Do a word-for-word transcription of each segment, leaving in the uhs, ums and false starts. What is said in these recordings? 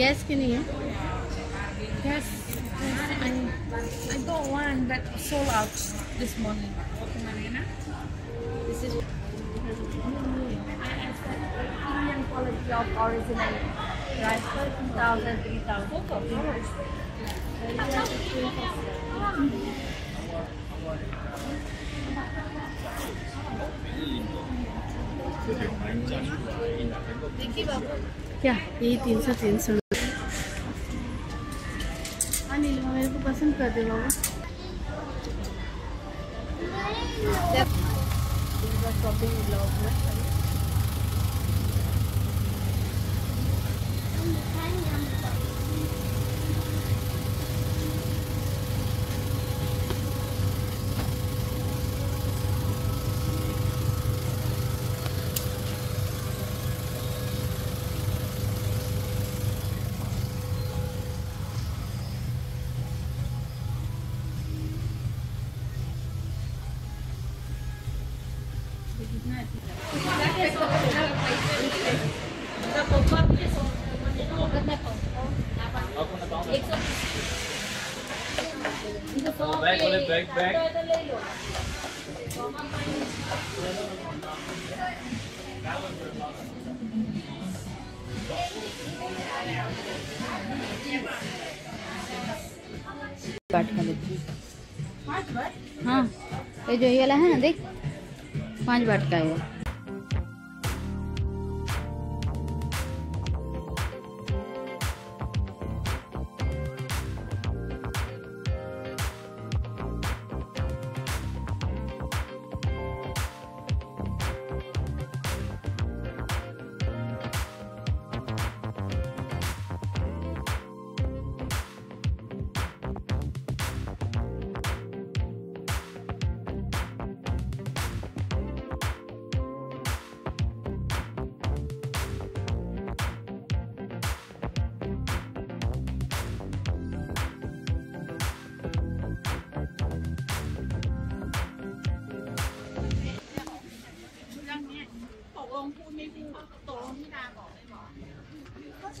Yes, can you? Yes, I, I bought one that sold out this morning. This is Indian quality of original rice for two thousand, three thousand. क्या यही तीन सौ तीन सौ अनिल मेरे को पसंद कर दे बाबा शॉपिंग ब्लॉग में हाँ ये जो ये वाला है ना देख पांच बाट का है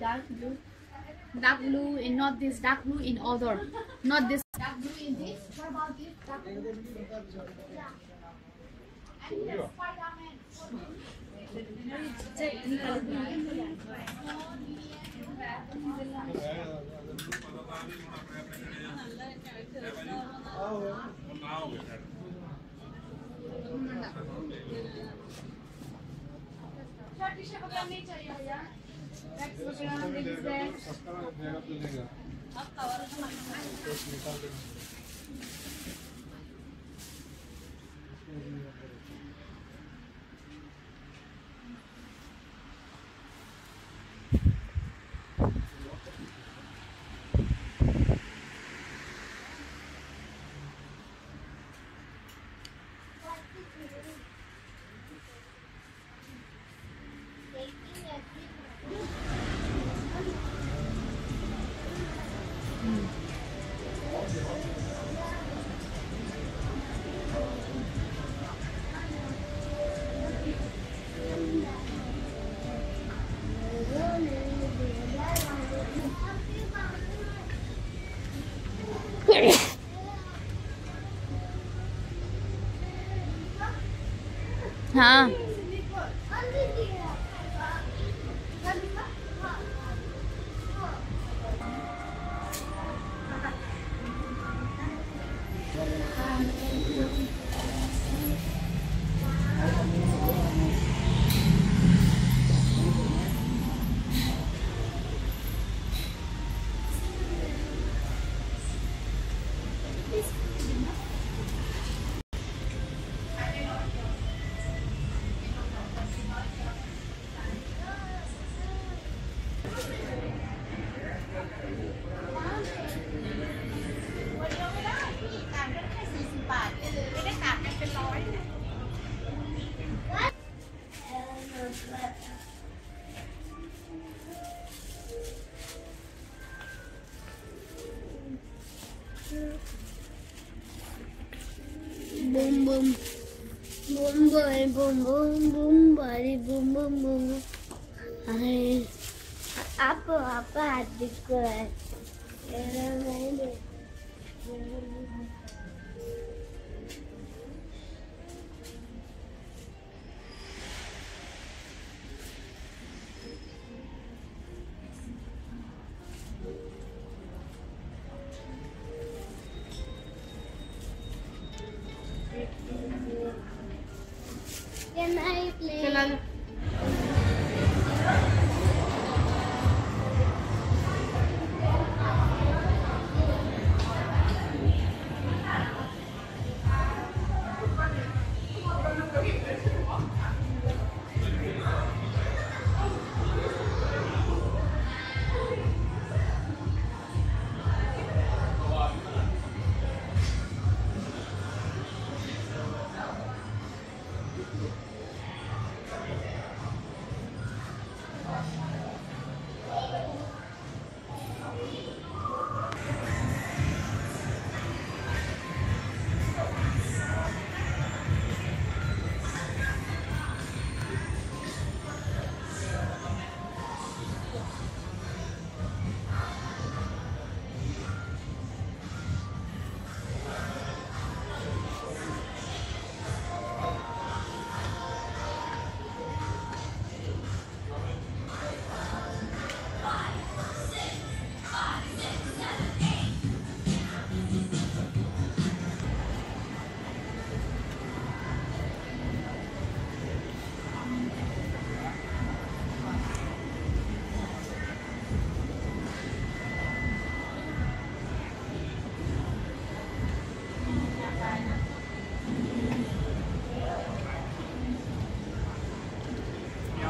dark blue, dark blue, and not this dark blue in other, not this dark blue in this. What about this dark blue? Yeah. And the Spider-Man. हाँ bum bum bum bum bum bum bum bari bum bum bum ai aap aap hath dikho hai tera nahi de bum bum Can I play? Can I...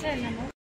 चल